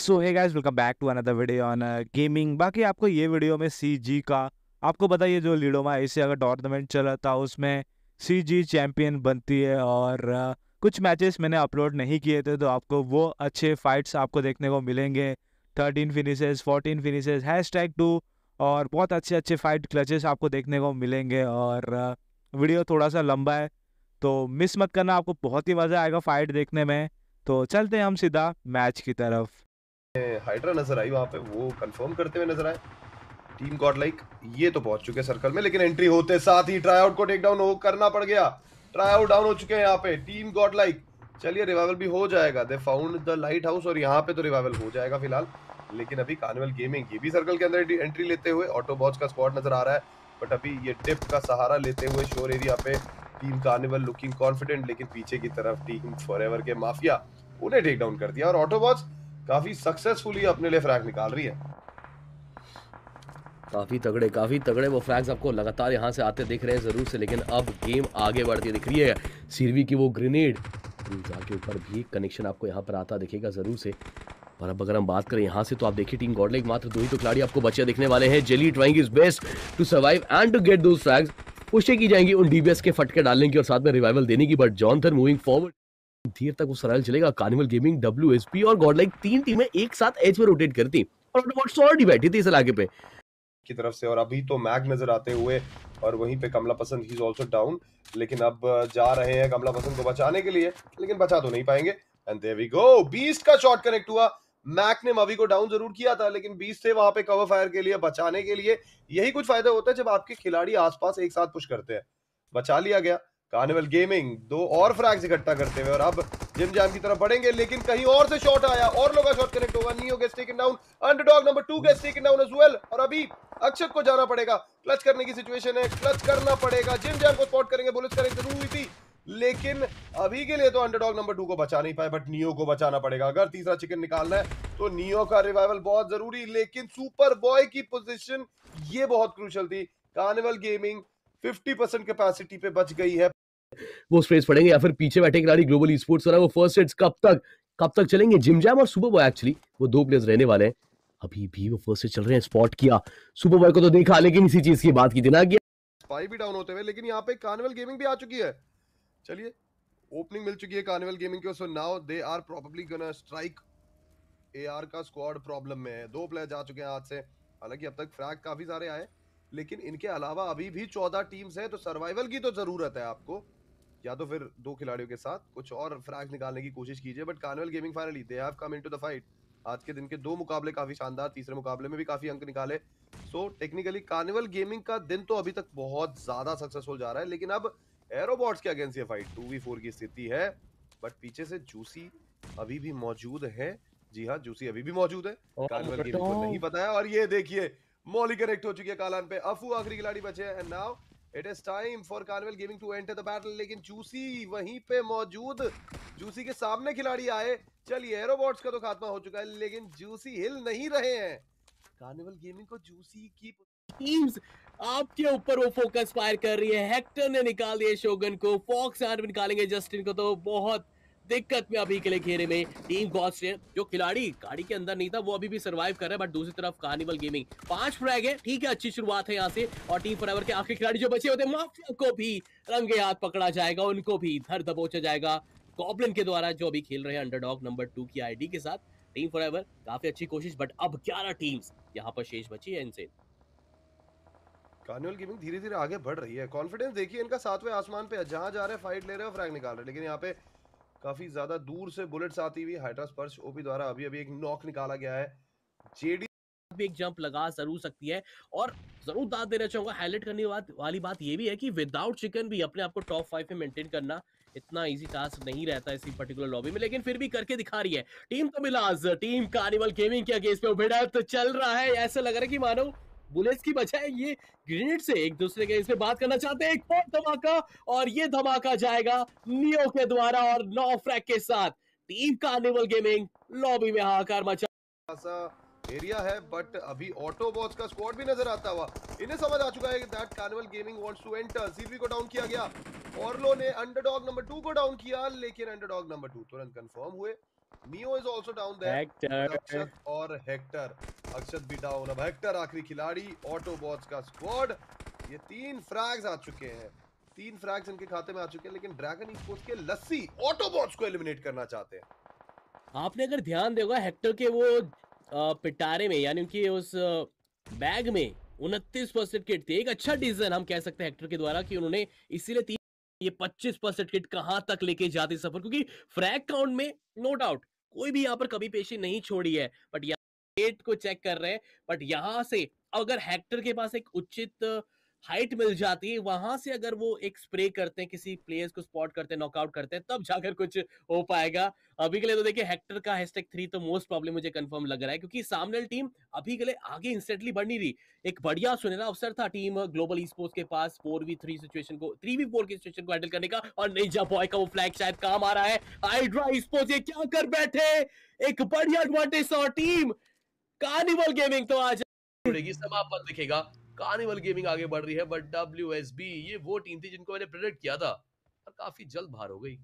So hey guys, welcome back to another video on gaming. बाकी आपको ये video में सीजी का, आपको बताइए जो लिडोमा एशिया का टूर्नामेंट चला था उसमें सीजी चैंपियन बनती है और कुछ मैचेस मैंने अपलोड नहीं किए थे, तो आपको वो अच्छे फाइट्स आपको देखने को मिलेंगे। 13 फिनिशेस, 14 फिनिशेस, #2 और बहुत अच्छे अच्छे फाइट क्लचेस आपको देखने को मिलेंगे। और वीडियो थोड़ा सा लंबा है तो मिस मत करना, आपको बहुत ही मज़ा आएगा फाइट देखने में। तो चलते हैं हम सीधा मैच की तरफ। हाइड्रा नजर आई वहाँ पे, वो कंफर्म करते हुए नजर आए। टीम गॉड लाइक ये तो पहुंच चुके सर्कल में, लेकिन एंट्री होते साथ ही ट्राई आउट को टेक डाउन करना पड़ गया। ट्राई आउट डाउन हो चुके हैं यहाँ पे टीम गॉड लाइक। चलिए रिवाइवल भी हो जाएगा, they found the light house और यहाँ पे तो रिवाइवल हो जाएगा फिलहाल। लेकिन अभी कार्निवल गेमिंग ये भी सर्कल के अंदर एंट्री लेते हुए, ऑटोबॉट्स का स्क्वाड नजर आ रहा है, बट अभी ये टिप का सहारा लेते हुए शोर एरिया पे टीम कार्निवल लुकिंग कॉन्फिडेंट, लेकिन पीछे की तरफ टीम फॉरएवर के माफिया, उन्हें टेक डाउन कर दिया और ऑटोबॉट्स काफी सक्सेसफुली अपने लिए फ्रैग निकाल रही है। काफी तगड़े वो फ्रैग्स आपको लगातार यहाँ से आते दिख रहे हैं जरूर से, लेकिन अब गेम आगे बढ़ती दिख रही है। सीरवी की वो ग्रेनेड के ऊपर भी कनेक्शन आपको यहाँ पर आता दिखेगा जरूर से। और अब अगर हम बात करें यहाँ से, तो आप देखिए टीम गॉडलाइक मात्र दो ही तो खिलाड़ी आपको बचे दिखने वाले हैं। Jelly trying is best to survive and to get those frags. कोशिश की जाएंगी उन डीबीएस के फटके डालने की और साथ में रिवाइवल देने की, बट जॉनथन मूविंग फॉरवर्ड देर तक वो सरायल चलेगा। कार्निवल गेमिंग, WSB और गॉड लाइक तीन टीमें एक साथ एज में रोटेट करती और ऑटोबॉट्स ऑलरेडी बैठी थी इस इलाके पे की तरफ से। और अभी तो मैग नजर आते हुए और वहीं पे कमला पसंद, ही इज आल्सो डाउन, लेकिन अब जा रहे हैं कमला पसंद को बचाने के लिए, लेकिन बचा तो नहीं पाएंगे। And there we go, beast का शॉट कनेक्ट हुआ। मैक ने मवी को डाउन जरूर किया था, लेकिन बीस्ट थे वहां पे कवर फायर के लिए, बचाने के लिए। यही कुछ फायदा होता है जब आपके खिलाड़ी आसपास एक साथ पुश करते हैं। बचा लिया गया। कार्निवल गेमिंग दो और फ्रैग्स इकट्ठा करते हुए और अब जिम जाम की तरफ बढ़ेंगे, लेकिन कहीं और से शॉट आया और लोग का शॉट कनेक्ट होगा। Neo gets taken down, underdog number 2 gets taken down as well. और अभी अक्षत को जाना पड़ेगा, क्लच करने की सिचुएशन है, क्लच करना पड़ेगा। जिम जाम को स्पॉट करेंगे, बुलेट करेंगे जरूर थी, लेकिन अभी के लिए तो अंडरडॉग नंबर 2 को बचा नहीं पाए, बट नियो को बचाना पड़ेगा। अगर तीसरा चिकन निकालना है तो नियो का रिवाइवल बहुत जरूरी, लेकिन सुपर बॉय की पोजीशन ये बहुत क्रूशियल थी। कार्निवल गेमिंग 50% कैपेसिटी पे बच गई है। वो स्पेस पड़ेंगे या फिर पीछे बैठे खिलाड़ी ग्लोबल स्पोर्ट्स वाला, वो फर्स्ट हिट्स कब तक चलेंगे? जिम जैम और सुपर बॉय, एक्चुअली वो दो प्लेयर्स रहने वाले हैं। अभी भी वो फर्स्ट हिट चल रहे हैं। स्पॉट किया सुपर बॉय को तो देखा, लेकिन इसी चीज की बात की थी ना कि स्पाई भी डाउन होते हुए, लेकिन यहाँ पे कार्निवल गेमिंग भी आ चुकी है। चलिए ओपनिंग मिल चुकी है कार्निवल गेमिंग को। So now they are probably gonna strike. AR का स्क्वाड प्रॉब्लम में है, दो प्लेयर जा चुके हैं हाथ से। हालांकि अब तक फ्रैग काफी सारे आए, लेकिन इनके अलावा अभी भी 14 टीम्स हैं, तो सर्वाइवल की तो जरूरत है आपको। या तो फिर दो खिलाड़ियों के साथ कुछ और फ्रैग्स निकालने की कोशिश कीजिए, but Carnival Gaming finally they have come into the fight. आज के दिन के दो मुकाबले काफी शानदार, तीसरे मुकाबले में भी काफी अंक निकाले। सो टेक्निकली कार्निवल गेमिंग का दिन तो अभी तक बहुत ज्यादा सक्सेसफुल जा रहा है, लेकिन अब एरोबॉट्स के अगेंस्ट ये फाइट 2v4 की स्थिति है। बट पीछे से जूसी अभी भी मौजूद है। जी हाँ, जूसी अभी भी मौजूद है, कार्निवल गेमिंग को नहीं पता है। और ये देखिए मॉली कनेक्ट हो चुकी है कालान पे। अफू आखिरी खिलाड़ी बचे हैं। And now it is time for Carnival Gaming to enter the battle, लेकिन जूसी वहीं पे मौजूद। जूसी के सामने खिलाड़ी आए। चलिए एरोबॉट्स का तो खात्मा हो चुका है, लेकिन जूसी हिल नहीं रहे हैं। कार्निवल गेमिंग को जूसी की टीम्स आपके ऊपर वो फोकस फायर कर रही है। हेक्टर ने निकाल दिया शोगन को, फॉक्स एंड निकालेंगे जस्टिन को, तो बहुत दिक्कत में अभी के लिए घेरे में टीम गॉड्स ने। जो खिलाड़ी गाड़ी के अंदर नहीं था वो अभी भी सर्वाइव कर रहा है, बट दूसरी तरफ कार्निवल गेमिंग 5 फ्रैग है। ठीक है, अच्छी शुरुआत है यहाँ से। और टीम फॉरएवर के आखिरी खिलाड़ी जो बचे होते हैं, माफिया को भी रंगे हाथ पकड़ा जाएगा, उनको भी धर दबोचा जाएगा गॉब्लिन के द्वारा, जो अभी खेल रहे हैं अंडरडॉग नंबर 2 की आईडी के साथ। टीम फॉरएवर काफी अच्छी कोशिश, बट अब 11 टीम्स यहाँ पर शेष बची है इनसे। कार्निवल गेमिंग धीरे धीरे आगे बढ़ रही है। कॉन्फिडेंस देखिए इनका 7वें आसमान पे, जहाँ जा रहे हैं फाइट ले रहे हैं, फ्रैग निकाल रहे हैं। लेकिन यहाँ पे काफी ज्यादा दूर से बुलेट्स आती हुई, हाइड्रा स्पर्श ओपी द्वारा अभी एक नॉक निकाला गया है। जेडी भी एक जंप लगा जरूर सकती है। और जरूर दाद देना चाहूंगा, हाईलाइट करने वाली बात ये भी है कि विदाउट चिकन भी अपने आप को टॉप 5 में मेंटेन करना इतना इजी टास्क नहीं रहता इसी पर्टिकुलर लॉबी में, लेकिन फिर भी करके दिखा रही है टीम। तो मिलाज टीम कार्निवल गेमिंग के अगेंस्ट में उभेड़ा तो चल रहा है। ऐसा लग रहा है कि मानो बुलेट्स की बजाय ये ग्रेनेड से एक दूसरे के इसमें बात करना चाहते हैं। एक और धमाका, और ये धमाका जाएगा नियो के द्वारा और 9 फ्रैग के साथ। टीम कार्निवल गेमिंग लॉबी में हाहाकार मचा एरिया है, बट अभी ऑटोबॉट्स का स्क्वाड भी नजर आता हुआ। इन्हें समझ आ चुका है that carnival gaming wants to enter. CV को डाउन किया गया, ऑर्लो ने अंडरडॉग नंबर 2 को डाउन किया, लेकिन अंडरडॉग नंबर 2 तुरंत कंफर्म हुए Neo is also down there. Hector. Akshat और हेक्टर, अक्षत भी डाउन. अब हेक्टर आखिरी खिलाड़ी, ऑटोबॉट्स का स्क्वाड. ये तीन फ्रैग्स आ चुके हैं, तीन फ्रैग्स इनके खाते में आ चुके हैं, लेकिन ड्रैगन ईस्पोर्ट्स के लस्सी ऑटोबॉट्स को एलिमिनेट करना चाहते हैं. आपने अगर ध्यान दोगे हेक्टर के वो पिटारे में, यानी उनकी उस बैग में 29% किट थी. एक अच्छा डिसीजन हम कह सकते हैं हेक्टर के द्वारा कि उन्होंने इसीलिए ये 25% किट कहां तक लेके जाते सफर, क्योंकि फ्रैग काउंट में नो डाउट कोई भी यहां पर कभी पेशी नहीं छोड़ी है. बट यहाँ एट को चेक कर रहे हैं, बट यहां से अगर हेक्टर के पास एक उचित हाइट मिल जाती है, वहां से अगर वो एक स्प्रे करते हैं, किसी प्लेयर्स को स्पॉट करते हैं, नॉकआउट करते हैं, तब जाकर कुछ हो पाएगा. अभी के लिए तो देखिए हेक्टर का #3 तो मोस्ट प्रॉब्लम मुझे कंफर्म लग रहा है, क्योंकि सामने टीम अभी के लिए आगे इंस्टेंटली बढ़ नहीं रही. एक बढ़िया सुनहरा अवसर था टीम ग्लोबल ई-स्पोर्ट्स के पास 3v4 की सिचुएशन को हैंडल करने का, और निंजा बॉय का वो फ्लैग शायद काम आ रहा है. हाइड्रा ई-स्पोर्ट्स ये क्या कर बैठे, एक बढ़िया एडवांटेज. और टीम कार्निवल गेमिंग तो आज समापन दिखेगा. कार्निवल गेमिंग आगे बढ़ रही है, बट WSB ये वो टीम थी जिनको मैंने प्रेडिक्ट किया था और काफी जल्द बाहर हो गई.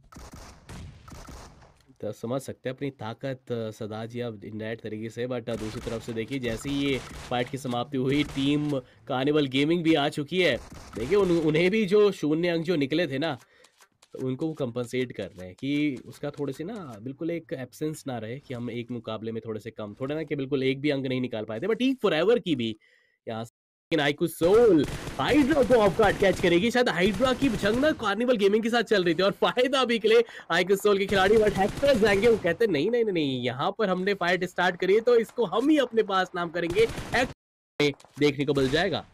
तो समझ सकते हैं अपनी ताकत सदाजी अब इनडायरेक्ट तरीके से. बट दूसरी तरफ से देखिए जैसे ही ये फाइट की समाप्ति हुई, टीम कार्निवल गेमिंग भी आ चुकी है. देखिए उन्हें भी जो शून्य अंक जो निकले थे ना, तो उनको वो कंपनसेट कर रहे हैं कि उसका थोड़े से ना बिल्कुल एक एब्सेंस ना रहे कि हम एक मुकाबले में थोड़े से कम, थोड़ा ना कि बिल्कुल एक भी अंक नहीं निकाल पाए थे. बट टीम फॉरएवर की भी यहाँ सोल हाइड्रा को ऑफ गार्ड कैच करेगी. शायद हाइड्रा की जंग ना कार्निवल गेमिंग के साथ चल रही थी और फायदा भी के लिए आइकू सोल के खिलाड़ी. बट हेक्टर्स जाएंगे, वो कहते नहीं नहीं नहीं, यहाँ पर हमने फाइट स्टार्ट करी है तो इसको हम ही अपने पास नाम करेंगे. देखने को मिल जाएगा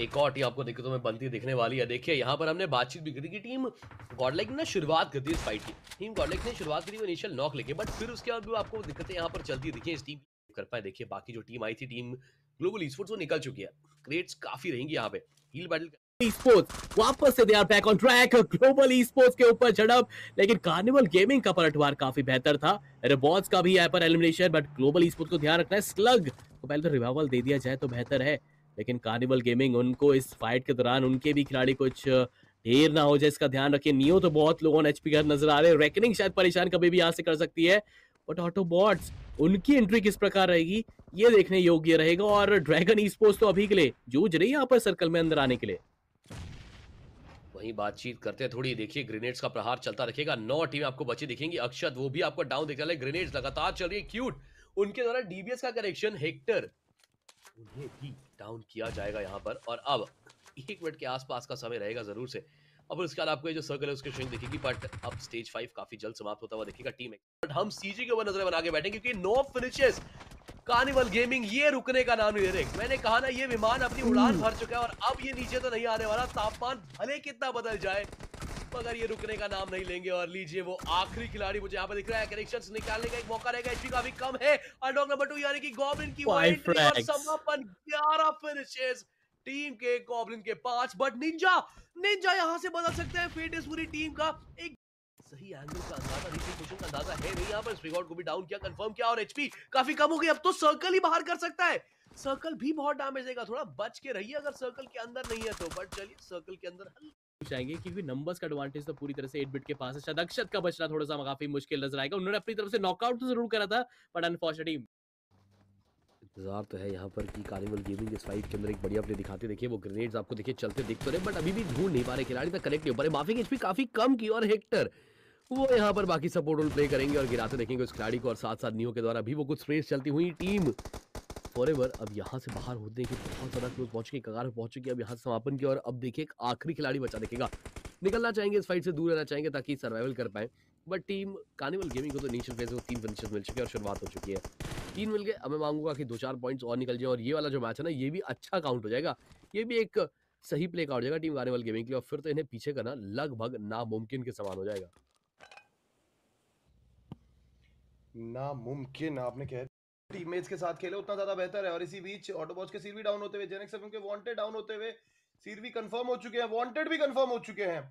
एक और टीम आपको दिक्कतों में बनती दिखने वाली है. देखिए यहाँ पर हमने बातचीत भी करी कि टीम गॉड लाइक ने शुरुआत कर दी इस फाइट की. टीम गॉड लाइक ने शुरुआत करी इनिशियल नॉक लेके, बट फिर उसके बाद आपको दिक्कतें यहाँ पर चलती दिखी इस टीम कर पाए. देखिए बाकी जो टीम आई थी टीम ग्लोबल ई-स्पोर्ट्स वो निकल चुकी है, क्रेट्स काफी रहेंगी यहाँ पे. हील बैटल ई-स्पोर्ट्स वापस से they are back on track, Global Esports के ऊपर झड़प. लेकिन कार्निवल गेमिंग का पलटवार काफी बेहतर था. एरोबॉट्स का भी यहाँ पर एलिमिनेशन, बट ग्लोबल ई-स्पोर्ट्स को ध्यान रखना है. स्लग को पहले तो रिवाइवल दे दिया जाए तो बेहतर है, लेकिन कार्निवल गेमिंग उनको इस फाइट के दौरान उनके भी खिलाड़ी कुछ ढेर ना हो जाए, इसका ध्यान रखिए. नियो तो बहुत लोगों ने एचपी का नजर आ रहे हैं, रेकनिंग शायद परेशान कभी भी यहाँ से कर सकती है. बट ऑटोबॉट्स उनकी एंट्री किस प्रकार रहेगी ये देखने योग्य रहेगा. और ड्रैगन ई-स्पोर्ट्स तो अभी के लिए जूझ रही है यहाँ पर सर्कल में अंदर आने के लिए. वहीं बातचीत करते हैं थोड़ी. देखिए ग्रेनेड्स का प्रहार चलता रखेगा, 9 टीम आपको बची दिखेंगी. अक्षत वो भी आपको डाउन दिख रहा है, ग्रेनेड्स लगातार चल रही है. क्यूट उनके द्वारा डीबीएस का करेक्शन, हेक्टर उन्हें भी डाउन किया जाएगा यहाँ पर. और अब 1 मिनट के आसपास का समय रहेगा जरूर से. अब उसके बाद आपको ये जो सर्कल है उसकी स्ट्रेंथ दिखेगी, बट अब स्टेज 5 काफी जल्द समाप्त होता हुआ दिखेगा. टीम बट हम सीजी के ऊपर नजरें बना के बैठे, क्योंकि 9 फिनिशेस कार्निवल गेमिंग ये रुकने का नाम नहीं ले रहे. मैंने कहा ना ये विमान अपनी उड़ान भर चुका है और अब ये नीचे तो नहीं आने वाला. तापमान भले कितना बदल जाए मगर ये रुकने का नाम नहीं लेंगे. और लीजिए वो आखिरी खिलाड़ी मुझे यहाँ पर दिख रहा है. कनेक्शंस निकालने का एक मौका रहेगा, एचपी का भी कम है. अंडरडॉग नंबर 2 यानी कि गॉब्लिन की वाइड समापन 11 फिनिशेस, टीम के गॉब्लिन के 5. बट निंजा यहां से बदल सकते हैं फेट इस पूरी टीम का. एक सही एंगल का अंदाजा रिपोजिशन का अंदाजा है नहीं यहां पर. स्विगआउट को भी डाउन किया, कंफर्म किया और एचपी काफी कम हो गई. अब तो सर्कल ही बाहर कर सकता है, सर्कल भी बहुत डैमेज देगा. थोड़ा बच के रहिए अगर सर्कल के अंदर नहीं है तो. बट चलिए सर्कल के अंदर जाएंगे क्योंकि नंबर्स का एडवांटेज तो पूरी तरह से 8 बिट के पास है. शायद अक्षत का बचना थोड़ा सा काफी मुश्किल नजर आएगा. उन्होंने अपनी तरफ से नॉकआउट तो जरूर करा था, बट अनफॉर्चुनेटली इंतजार तो है यहाँ पर कि कार्निवल गेमिंग इस फाइट के अंदर एक बढ़िया प्ले दिखाते. देखिए वो ग्रेनेड्स आपको देखिए चलते दिख तो रहे, बट अभी भी ढूंढ नहीं पा रहे खिलाड़ी तक, कनेक्ट नहीं हो पा रहे. माफी की एचपी काफी कम की और हेक्टर वो यहाँ पर बाकी सपोर्ट रोल प्ले करेंगे और गिराते देखेंगे उस खिलाड़ी को. और साथ साथ नियो के द्वारा भी वो कुछ रेस चलती हुई. टीम फॉरएवर अब यहाँ से बाहर होते हैं कि बहुत ज्यादा क्लोज पहुंच के कगार पहुंच चुकी है. अब यहाँ से समापन की और अब देखिए एक आखिरी खिलाड़ी बचा देखेगा. निकलना चाहेंगे इस फाइट से, दूर रहना चाहेंगे ताकि सर्वाइवल कर पाए. बट टीम कार्निवल गेमिंग को तो इनिशियल फेज में 3 फिनिशेस मिल चुके हैं और शुरुआत हो चुकी है. 3 मिल गए, अब मैं मांगूंगा कि 2-4 पॉइंट्स और निकल जाए और ये वाला जो मैच है ना ये भी अच्छा काउंट हो जाएगा. ये भी एक सही प्ले काउंट हो जाएगा टीम कार्निवल गेमिंग के लिए और फिर तो इन्हें पीछे करना लगभग नामुमकिन के समान हो जाएगा. नामुमकिन आपने कह टीममेट्स के साथ खेले उतना ज्यादा बेहतर है. और इसी बीच ऑटोबॉट्स के सीवी डाउन होते हुए, जेनेक्स एफएम के वांटेड डाउन होते हुए, सीवी कंफर्म हो चुके हैं, वांटेड भी कंफर्म हो चुके हैं.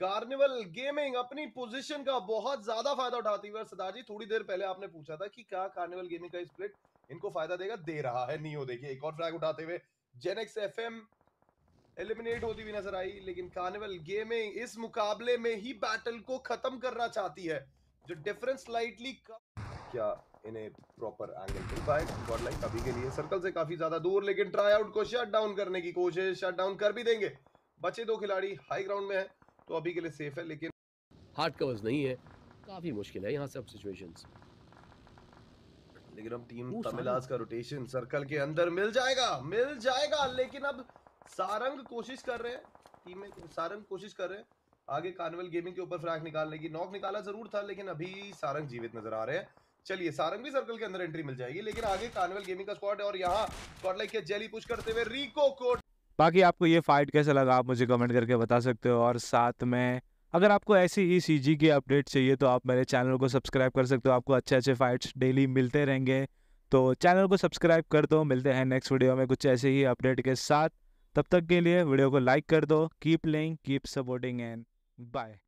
कार्निवल गेमिंग अपनी पोजीशन का बहुत ज्यादा फायदा उठाती हुई. सदाजी थोड़ी देर पहले आपने पूछा था कि क्या कार्निवल गेमिंग का स्प्लिट इनको फायदा देगा, दे रहा है. नियो देखिए एक और फ्रैग उठाते हुए, जेनेक्स एफएम एलिमिनेट होती हुई नजर आई, लेकिन कार्निवल गेमिंग इस मुकाबले में ही बैटल को खत्म करना चाहती है, जो डिफरेंस स्लाइटली क्या इन्हें प्रॉपर एंगल मिल पाए गॉड लाइक अभी के लिए। सर्कल से काफी ज्यादा दूर, लेकिन ट्राई आउट को शट डाउन करने की कोशिश, शट डाउन कर भी देंगे। बचे दो खिलाड़ी हाई ग्राउंड में है तो अभी के लिए सेफ है, लेकिन हार्ड कवर्स नहीं है, काफी मुश्किल है यहाँ सब सिचुएशंस। लेकिन अब टीम तमिलास का रोटेशन सर्कल के अंदर मिल जाएगा, लेकिन अब सारंग कोशिश कर रहे हैं, टीम में सारंग कोशिश कर रहे हैं आगे कार्निवल गेमिंग के ऊपर फ्रैग निकालने की। नॉक निकाला जरूर था, लेकिन अभी सारंग जीवित नजर आ रहे हैं। चलिए सारंग भी सर्कल के अंदर एंट्री मिल जाएगी, लेकिन आगे कार्निवल गेमिंग का स्क्वाड है और यहाँ गॉड लाइक के जेली पुश करते हुए रिको को। बाकी आपको ये फाइट कैसा लगा आप मुझे कमेंट करके बता सकते हो, और साथ में अगर आपको ऐसी ही सीजी की अपडेट चाहिए तो आप मेरे चैनल को सब्सक्राइब कर सकते हो। आपको अच्छे अच्छे फाइट्स डेली मिलते रहेंगे, तो चैनल को सब्सक्राइब कर दो। मिलते हैं नेक्स्ट वीडियो में कुछ ऐसे ही अपडेट के साथ, तब तक के लिए वीडियो को लाइक कर दो। Keep playing, keep supporting and bye.